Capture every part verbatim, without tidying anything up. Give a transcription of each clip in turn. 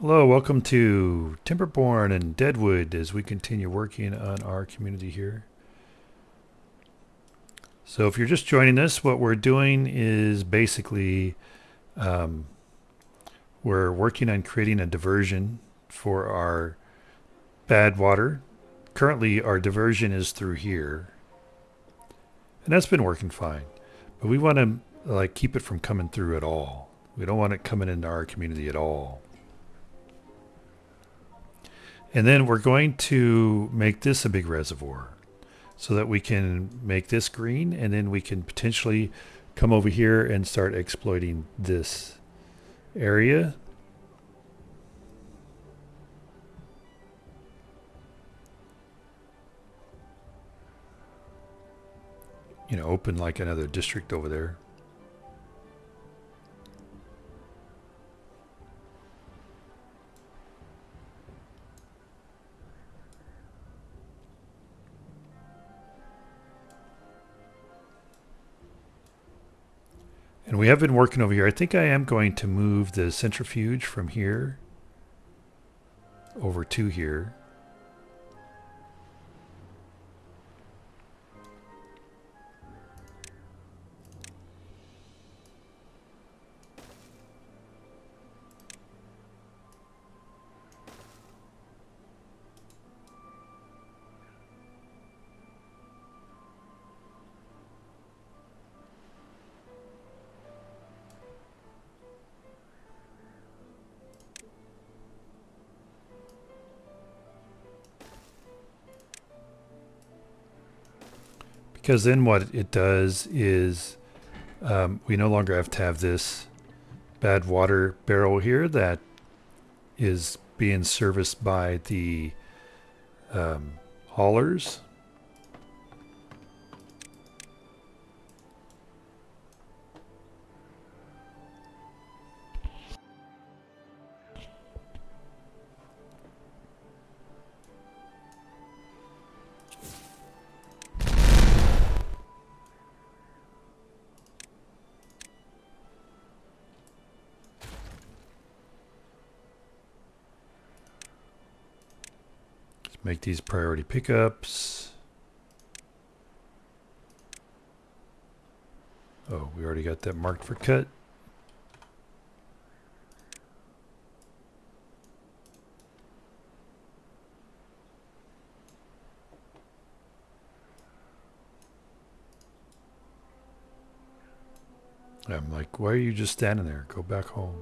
Hello, welcome to Timberborn and Deadwood as we continue working on our community here. So if you're just joining us, what we're doing is basically um, we're working on creating a diversion for our bad water. Currently our diversion is through here, and that's been working fine, but we want to like keep it from coming through at all. We don't want it coming into our community at all. And then we're going to make this a big reservoir so that we can make this green, and then we can potentially come over here and start exploiting this area. You know, open like another district over there. And we have been working over here. I think I am going to move the centrifuge from here over to here. Because then what it does is um, we no longer have to have this bad water barrel here that is being serviced by the um, haulers. Make these priority pickups. Oh, we already got that marked for cut. I'm like, why are you just standing there? Go back home.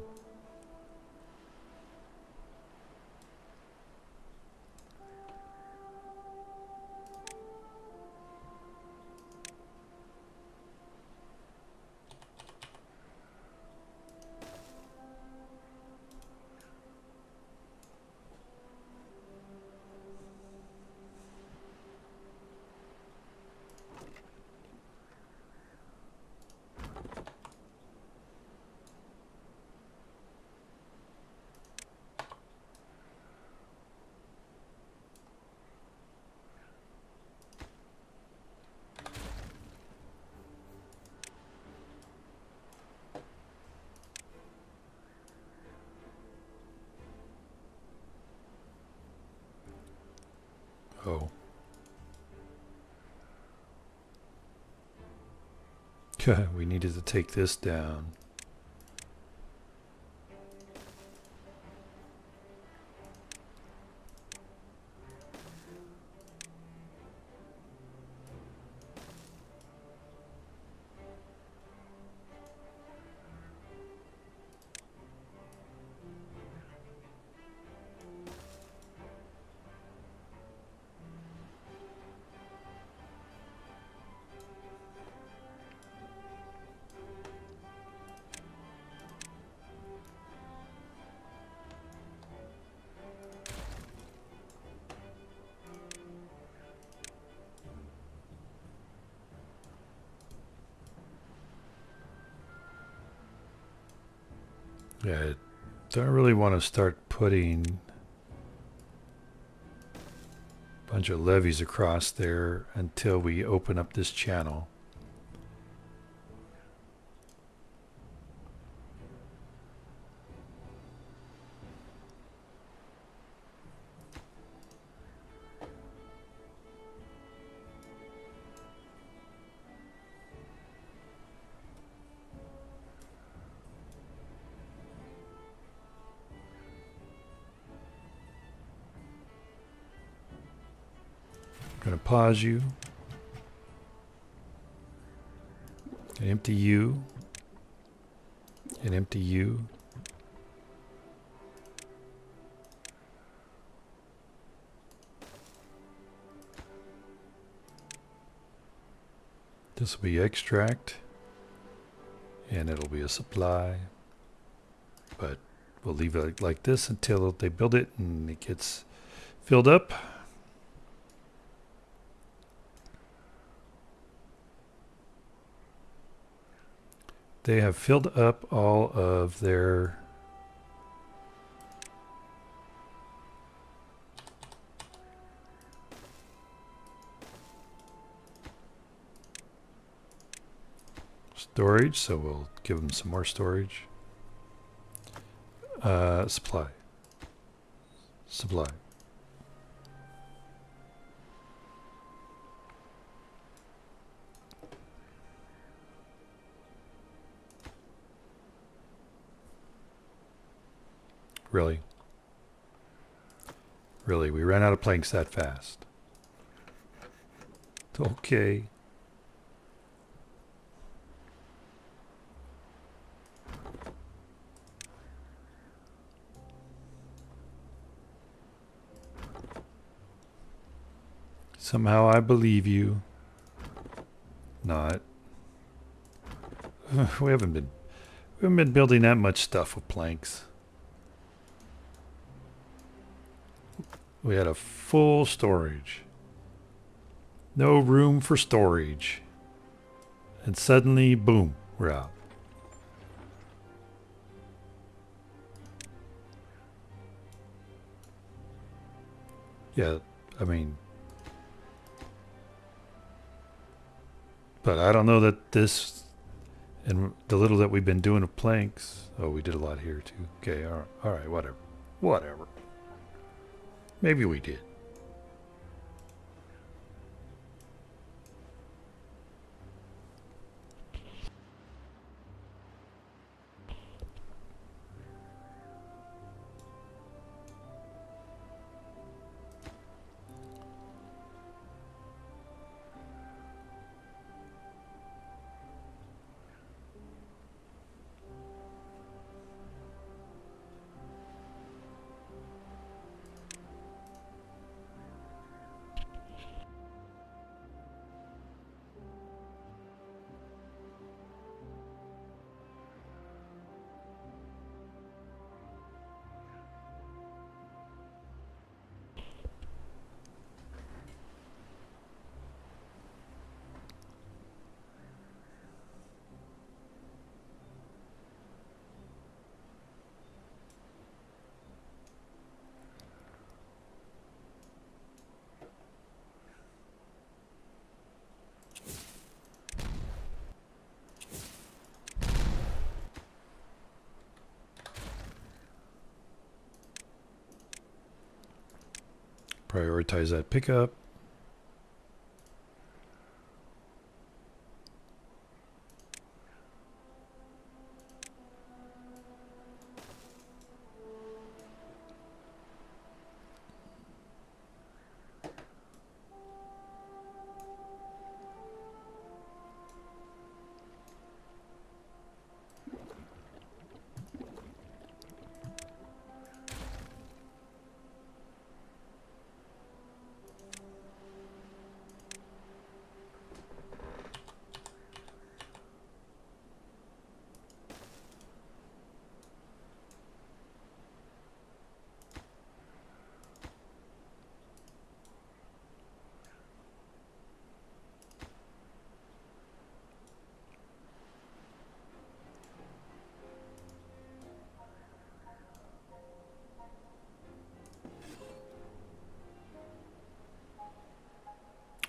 Oh. We needed to take this down. Yeah, I don't really want to start putting a bunch of levees across there until we open up this channel. Going to pause you. And empty you. And empty you. This will be extract. And it'll be a supply. But we'll leave it like this until they build it and it gets filled up. They have filled up all of their storage, so we'll give them some more storage. Uh, supply. Supply. Really? Really, we ran out of planks that fast. Okay. Somehow I believe you. Not. We haven't been we haven't been building that much stuff with planks. We had a full storage. No room for storage. And suddenly, boom, we're out. Yeah, I mean. But I don't know that this, and the little that we've been doing of planks. Oh, we did a lot here too. Okay, all right, all right whatever. Whatever. Maybe we did. Prioritize that pickup.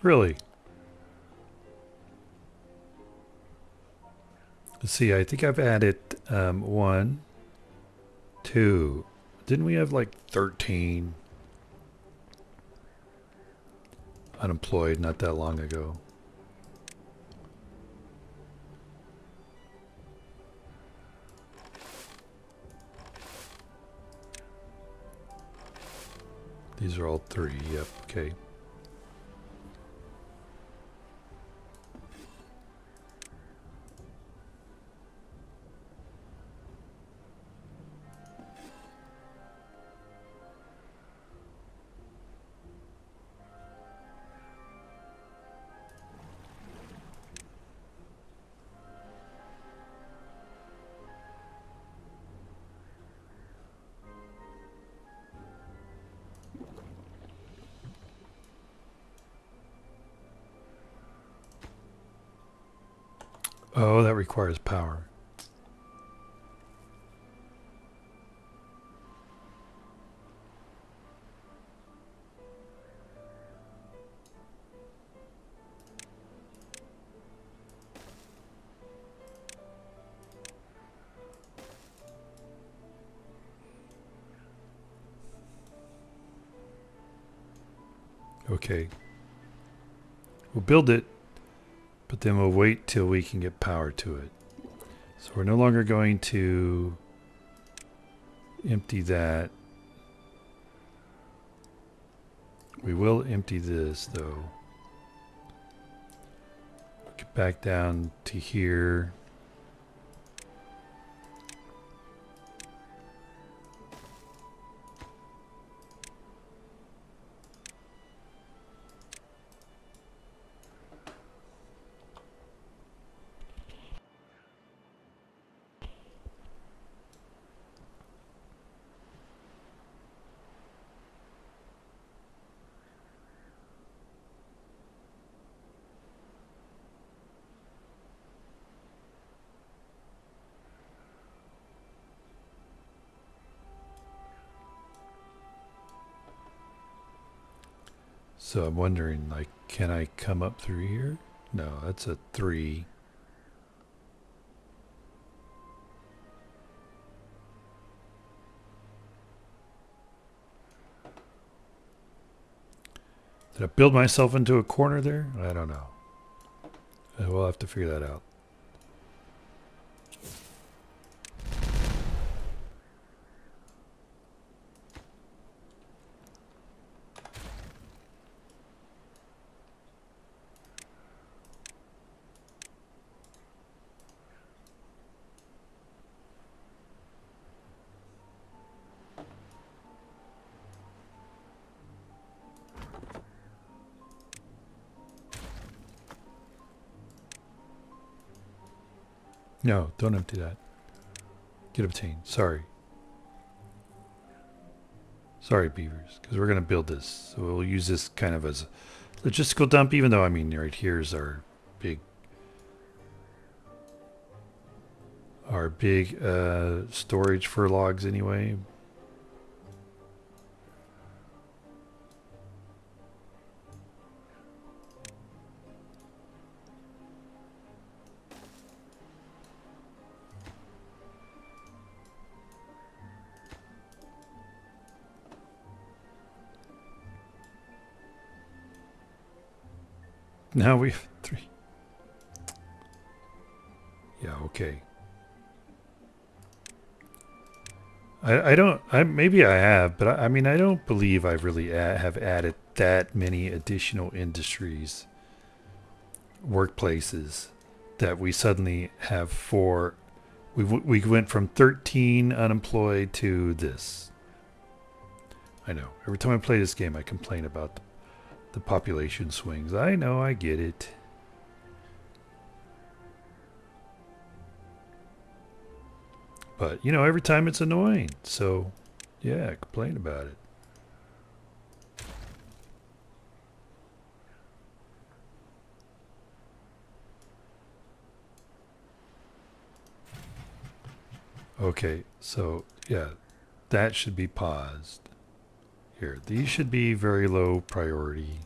Really? Let's see, I think I've added um, one, two. Didn't we have like thirteen unemployed not that long ago? These are all three, yep, okay. Oh, that requires power. Okay, we'll build it, but then we'll wait till we can get power to it. So we're no longer going to empty that. We will empty this though. Get back down to here. So I'm wondering, like, can I come up through here? No, that's a three. Did I build myself into a corner there? I don't know. We'll have to figure that out. No, don't empty that. Get obtained. Sorry. Sorry, beavers, because we're going to build this. So we'll use this kind of as a logistical dump, even though, I mean, right here's our big, our big uh, storage for logs anyway. Now we have three. Yeah, okay. I I don't I maybe I have, but I, I mean I don't believe I really a have added that many additional industries, workplaces, that we suddenly have four. We we went from thirteen unemployed to this. I know. Every time I play this game, I complain about the The population swings. I know, I get it. But, you know, every time it's annoying. So, yeah, complain about it. Okay, so, yeah, that should be paused. Here, these should be very low priority.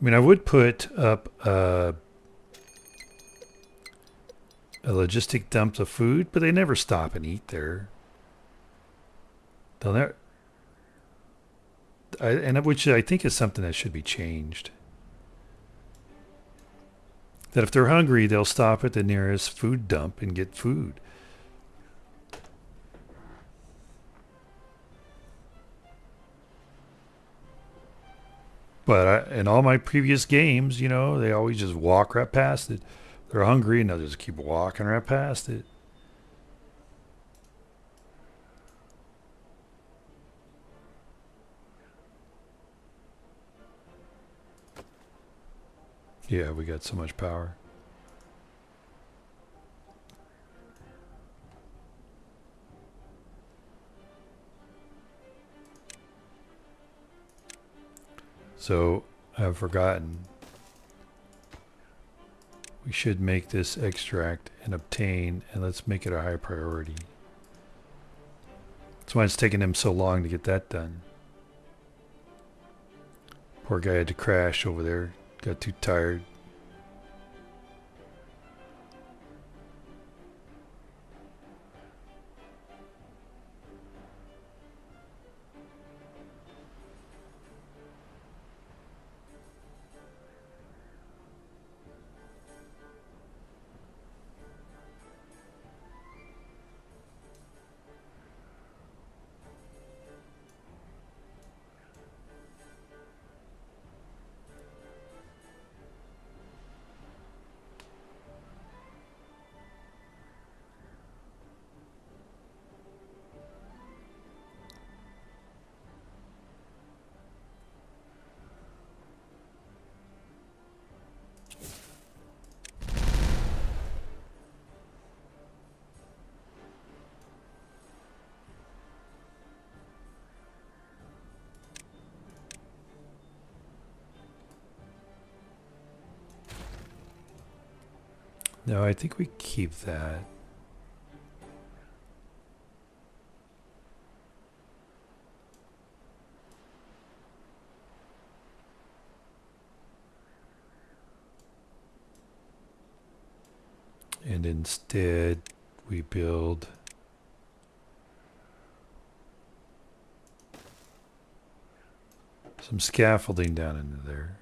I mean, I would put up a a logistic dump of food, but they never stop and eat there. They'll never, I, and which I think is something that should be changed. That if they're hungry, they'll stop at the nearest food dump and get food. But I, in all my previous games, you know, they always just walk right past it. They're hungry and they'll just keep walking right past it. Yeah, we got so much power. So I've forgotten. We should make this extract and obtain, and let's make it a high priority. That's why it's taking him so long to get that done. Poor guy had to crash over there. Got too tired. No, I think we keep that. And instead, we build some scaffolding down into there.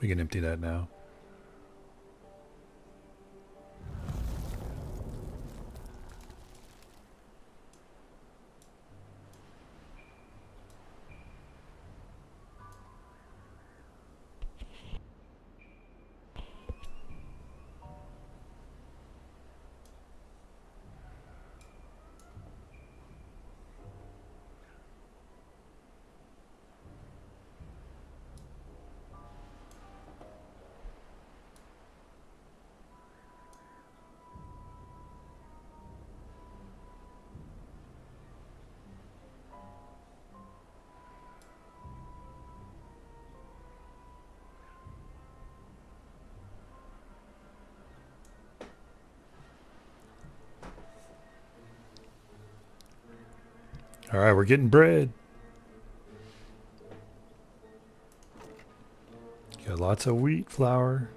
We can empty that now. All right, we're getting bread. Got lots of wheat flour.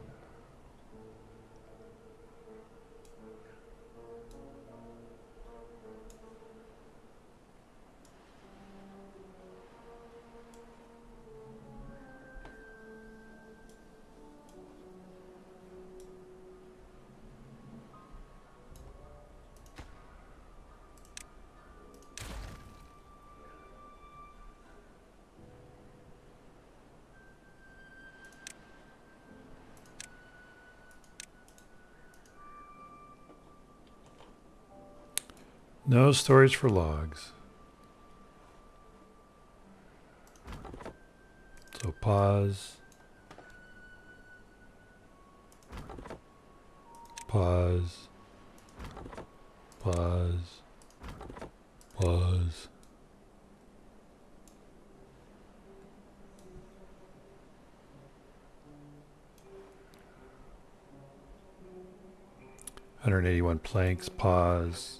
No storage for logs. So pause. Pause. Pause. Pause. one hundred eighty-one planks. Pause.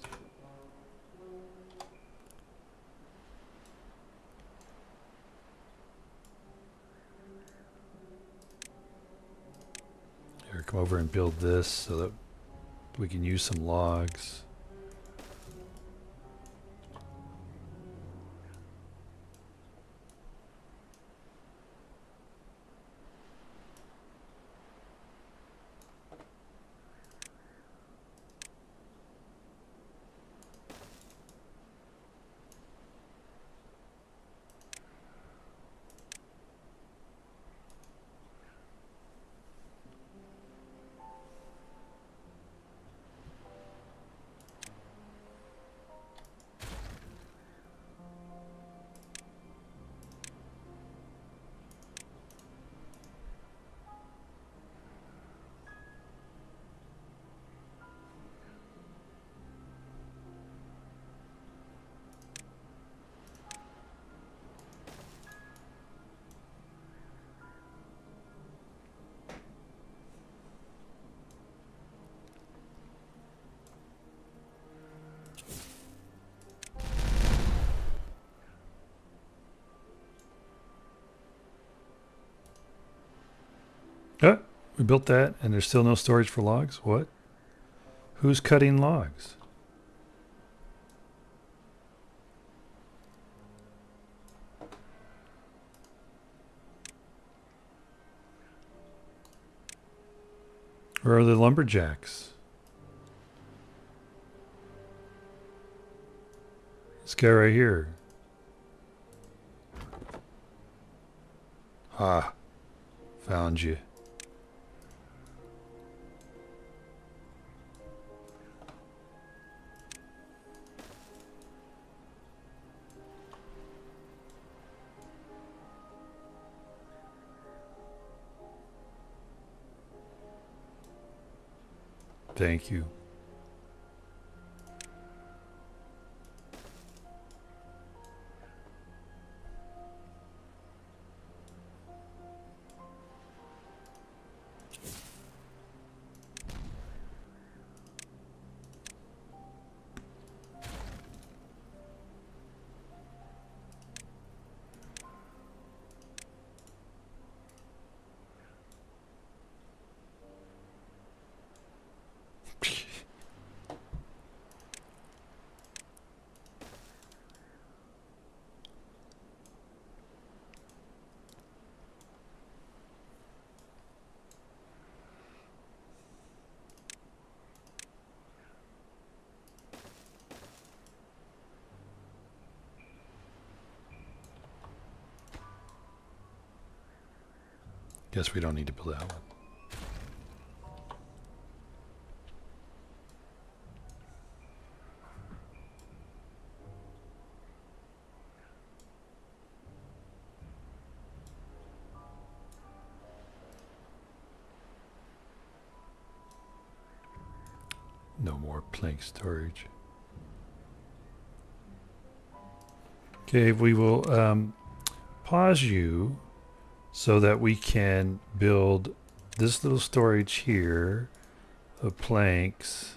come over and build this so that we can use some logs. We built that and there's still no storage for logs? What? Who's cutting logs? Where are the lumberjacks? This guy right here. Ah, found you. Thank you. Guess we don't need to build that one. No more plank storage. Okay, we will um, pause you so that we can build this little storage here of planks,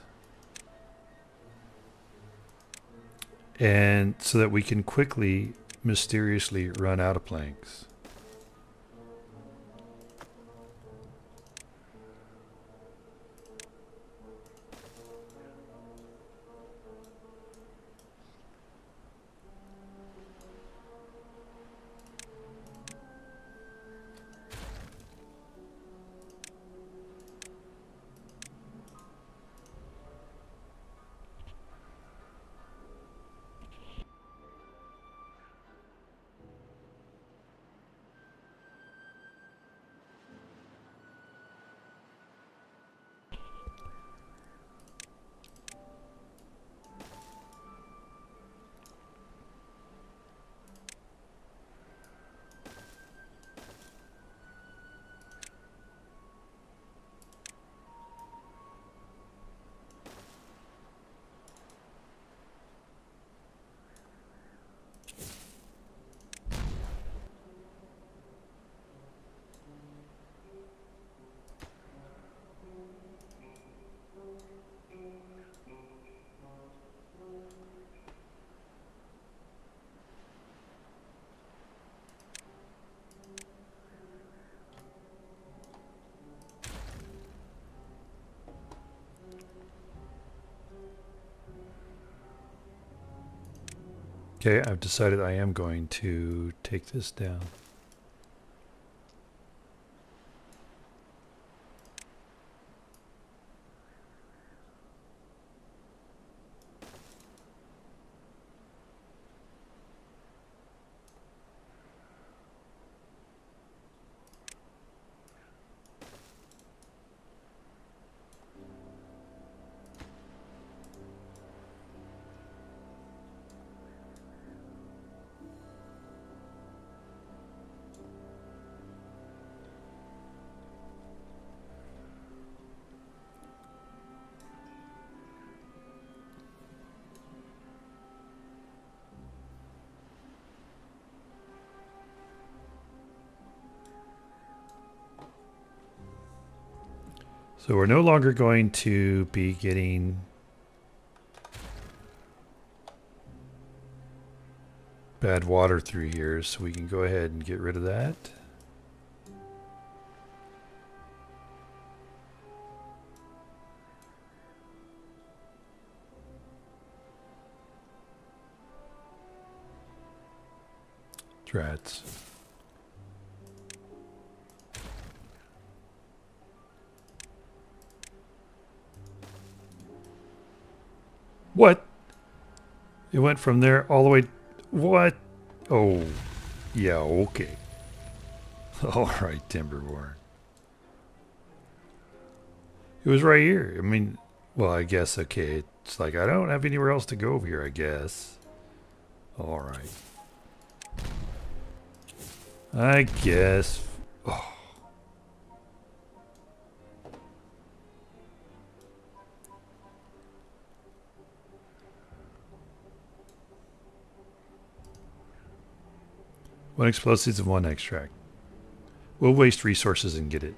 and so that we can quickly, mysteriously run out of planks. Okay, I've decided I am going to take this down. So we're no longer going to be getting bad water through here, so we can go ahead and get rid of that. Drats. What? It went from there all the way... What? Oh. Yeah, okay. Alright, Timberborn. It was right here. I mean, well, I guess, okay. It's like, I don't have anywhere else to go over here, I guess. Alright. I guess... Oh. One explosives and one extract. We'll waste resources and get it.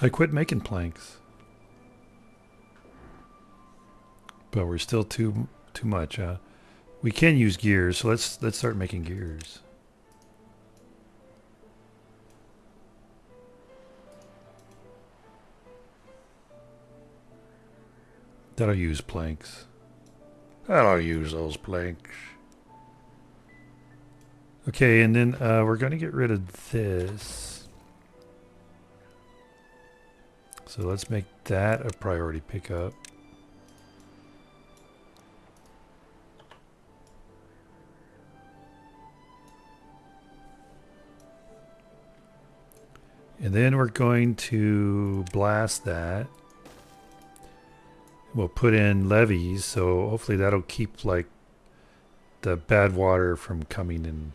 I quit making planks, but we're still too too much. Uh, we can use gears, so let's let's start making gears. That'll use planks. That'll use those planks. Okay, and then uh, we're going to get rid of this. So let's make that a priority pickup. And then we're going to blast that. We'll put in levees, so hopefully that'll keep like the bad water from coming in,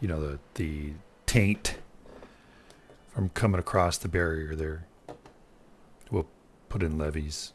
you know, the, the taint from coming across the barrier there. We'll put in levees.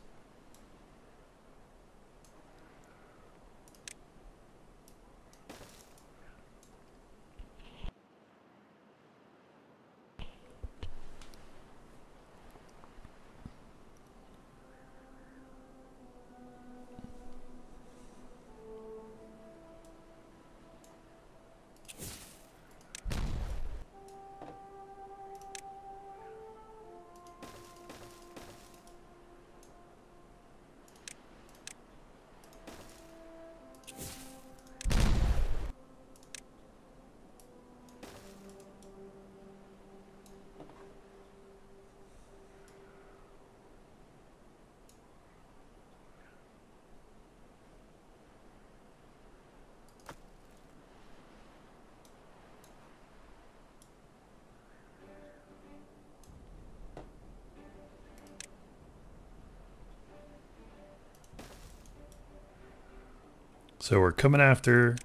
So we're coming after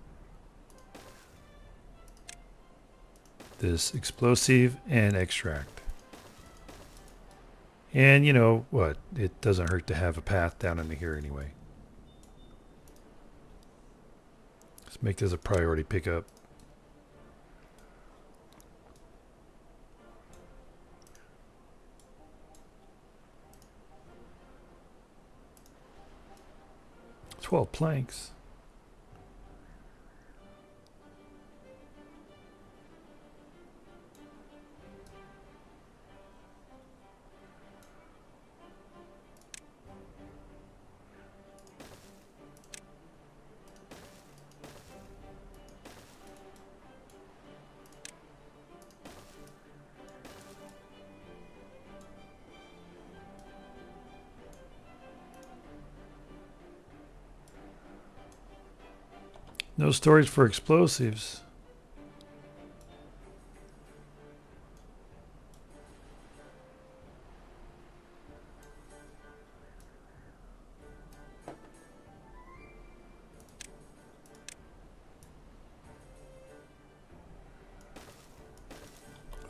this explosive and extract. And you know what? It doesn't hurt to have a path down into here anyway. Let's make this a priority pickup. twelve planks. No storage for explosives.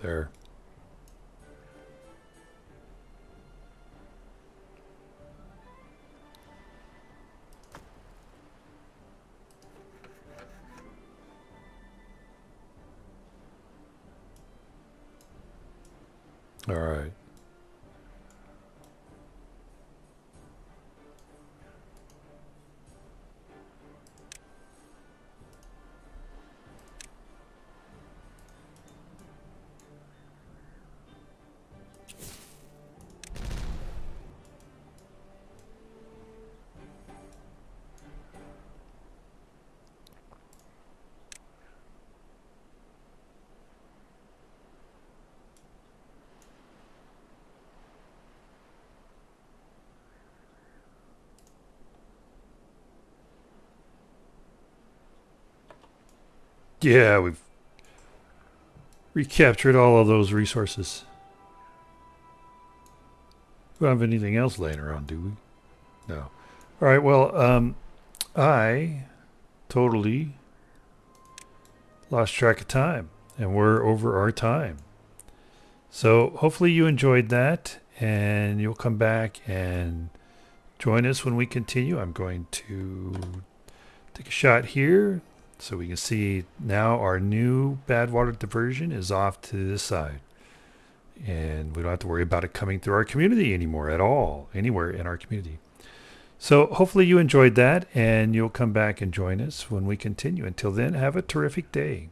There. All right. Yeah, we've recaptured all of those resources. We don't have anything else laying around, do we? No. All right, well, um, I totally lost track of time, and we're over our time. So hopefully you enjoyed that, and you'll come back and join us when we continue. I'm going to take a shot here. So we can see now our new bad water diversion is off to this side. And we don't have to worry about it coming through our community anymore at all, anywhere in our community. So hopefully you enjoyed that and you'll come back and join us when we continue. Until then, have a terrific day.